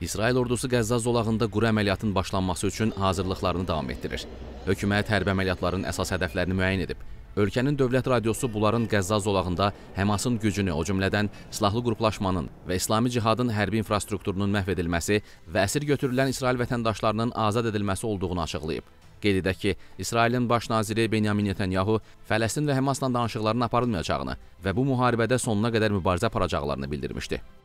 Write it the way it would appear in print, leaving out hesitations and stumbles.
İsrail ordusu Qəzza zolağında quru əməliyyatın başlanması üçün hazırlıqlarını davam etdirir. Hökumət hərbi əməliyyatların əsas hədəflərini müəyyən edib. Ölkənin dövlət radiosu bunların Qəzza zolağında Həmasın gücünü, o cümlədən silahlı qruplaşmanın və İslami Cihadın hərbi infrastrukturunun məhv edilməsi və əsir götürülən İsrail vətəndaşlarının azad edilməsi olduğunu açıqlayıb. Qeyd edək ki, İsrailin baş naziri Benyamin Netanyahu Fələstin və Həmasla danışıqların aparılmayacağını və bu müharibədə sonuna qədər mübarizə aparacaqlarını bildirmişdi.